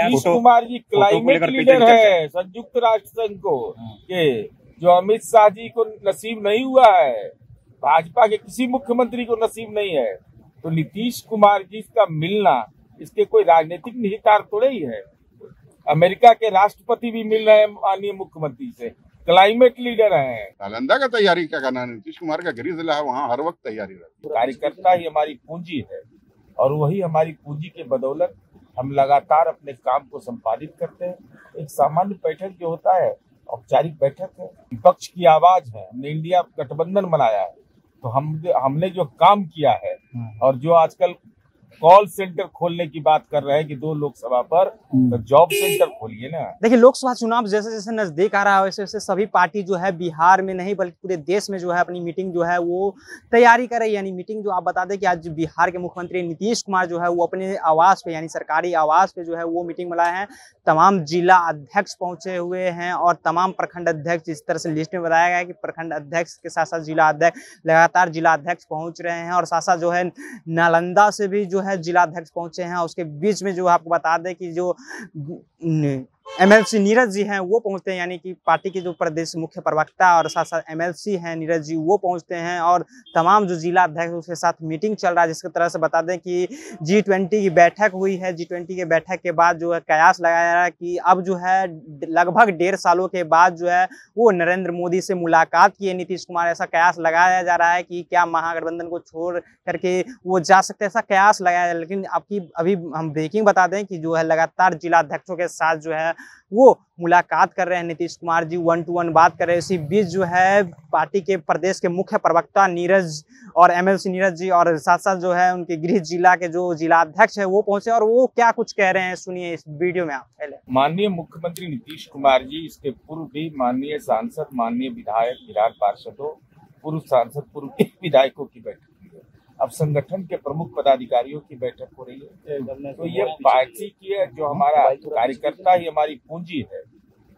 Nitish Kumar ji climate leader है संयुक्त राष्ट्र संघ को के, जो अमित शाह जी को नसीब नहीं हुआ है, भाजपा के किसी मुख्यमंत्री को नसीब नहीं है। तो नीतीश कुमार जी का मिलना, इसके कोई राजनीतिक निहितार्थ थोड़े ही है। अमेरिका के राष्ट्रपति भी मिल रहे हैं माननीय मुख्यमंत्री से, क्लाइमेट लीडर हैं। नालंदा का तैयारी क्या करना, नीतीश कुमार का गृह जिला है, वहाँ हर वक्त तैयारी रहती है। कार्यकर्ता ही हमारी पूंजी है और वही हमारी पूंजी के बदौलत हम लगातार अपने काम को संपादित करते हैं। एक सामान्य बैठक जो होता है, औपचारिक बैठक है, विपक्ष की आवाज है। हमने इंडिया गठबंधन बनाया है तो हमने जो काम किया है, और जो आजकल कॉल सेंटर खोलने की बात कर रहे हैं कि 2 लोकसभा पर, तो जॉब सेंटर खोलिए ना। देखिए, लोकसभा चुनाव जैसे जैसे नजदीक आ रहा है वैसे वैसे सभी पार्टी जो है बिहार में नहीं बल्कि पूरे देश में जो है अपनी मीटिंग जो है वो तैयारी कर रही है। यानी मीटिंग जो आप बता दें कि आज बिहार के मुख्यमंत्री नीतीश कुमार जो है वो अपने आवास पे, यानी सरकारी आवास पे जो है वो मीटिंग बुलाए हैं। तमाम जिला अध्यक्ष पहुंचे हुए हैं और तमाम प्रखंड अध्यक्ष, जिस तरह से लिस्ट में बताया गया है कि प्रखंड अध्यक्ष के साथ साथ जिला अध्यक्ष, लगातार जिला अध्यक्ष पहुंच रहे हैं और साथ साथ जो है नालंदा से भी जो है जिला अध्यक्ष पहुंचे हैं। उसके बीच में जो आपको बता दें कि जो एमएलसी नीरज जी हैं वो पहुंचते हैं, यानी कि पार्टी के जो प्रदेश मुख्य प्रवक्ता और साथ साथ एमएलसी हैं नीरज जी, वो पहुंचते हैं। और तमाम जो जिला अध्यक्ष उसके साथ मीटिंग चल रहा है, जिसकी तरह से बता दें कि G20 की बैठक हुई है। G20 के बैठक के बाद जो है कयास लगाया जा रहा है कि अब जो है लगभग 1.5 सालों के बाद जो है वो नरेंद्र मोदी से मुलाकात किए नीतीश कुमार, ऐसा कयास लगाया जा रहा है कि क्या महागठबंधन को छोड़ करके वो जा सकते, ऐसा कयास लगाया जा रहा है। लेकिन आपकी अभी हम ब्रेकिंग बता दें कि जो है लगातार जिला अध्यक्षों के साथ जो है वो मुलाकात कर रहे हैं नीतीश कुमार जी, 1-to-1 बात कर रहे हैं। इसी बीच जो है पार्टी के प्रदेश के मुख्य प्रवक्ता नीरज और एमएलसी नीरज जी और साथ साथ जो है उनके गृह जिला के जो जिला अध्यक्ष है वो पहुंचे और वो क्या कुछ कह रहे हैं, सुनिए इस वीडियो में आप। पहले माननीय मुख्यमंत्री नीतीश कुमार जी, इसके पूर्व भी माननीय सांसद, माननीय विधायक, विधान पार्षदों, पूर्व सांसद, पूर्व विधायकों की बैठक, अब संगठन के प्रमुख पदाधिकारियों की बैठक हो रही है। तो ये पार्टी की है, जो हमारा कार्यकर्ता ही हमारी पूंजी है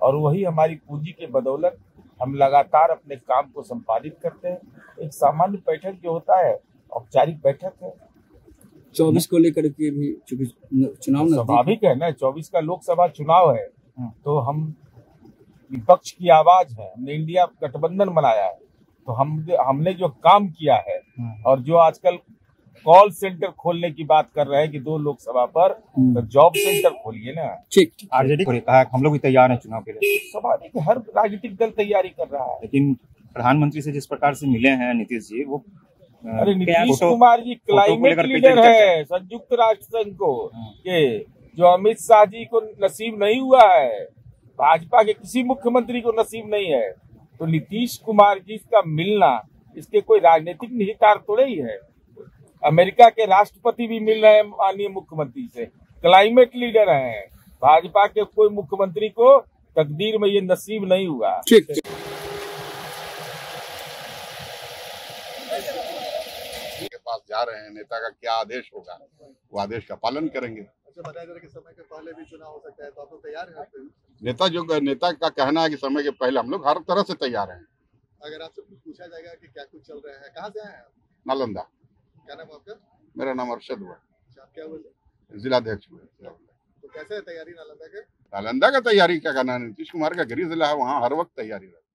और वही हमारी पूंजी के बदौलत हम लगातार अपने काम को संपादित करते हैं। एक सामान्य बैठक जो होता है, औपचारिक बैठक है। 24 को लेकर के भी चुनाव स्वाभाविक है ना, 24 का लोकसभा चुनाव है तो हम विपक्ष की आवाज है। हमने इंडिया गठबंधन बनाया है तो हमने जो काम किया है, और जो आजकल कॉल सेंटर खोलने की बात कर रहे हैं कि 2 लोकसभा पर, तो जॉब सेंटर खोलिए ना। ठीक, आरजेडी ने कहा हम लोग भी तैयार हैं चुनाव के लिए। स्वाभाविक, हर राजनीतिक दल तैयारी कर रहा है। लेकिन प्रधानमंत्री से जिस प्रकार से मिले हैं नीतीश जी, वो अरे नीतीश कुमार जी क्लाइमेट लीडर है संयुक्त राष्ट्र संघ को के, जो अमित शाह जी को नसीब नहीं हुआ है, भाजपा के किसी मुख्यमंत्री को नसीब नहीं है। तो नीतीश कुमार जी का मिलना, इसके कोई राजनीतिक निहितार्थ थोड़े ही है। अमेरिका के राष्ट्रपति भी मिल रहे हैं माननीय मुख्यमंत्री से, क्लाइमेट लीडर हैं। भाजपा के कोई मुख्यमंत्री को तकदीर में ये नसीब नहीं हुआ। के पास जा रहे हैं, नेता का क्या आदेश होगा वो आदेश का पालन करेंगे। बताया जा रहा है कि समय के पहले भी चुनाव हो सकता है, तो आप लोग तैयार हैं? नेता का कहना है कि समय के पहले हम लोग हर तरह से तैयार हैं। अगर आपसे पूछा जाएगा कि क्या कुछ चल रहा है, कहाँ से आए हैं? नालंदा। क्या नाम आपका? मेरा नाम अरशद हुआ। आप क्या हुए? जिलाध्यक्ष हुए। तो कैसे है तैयारी नालंदा के? नालंदा का तैयारी क्या करना, नीतीश कुमार का गृह जिला है, वहाँ हर वक्त तैयारी रहती है।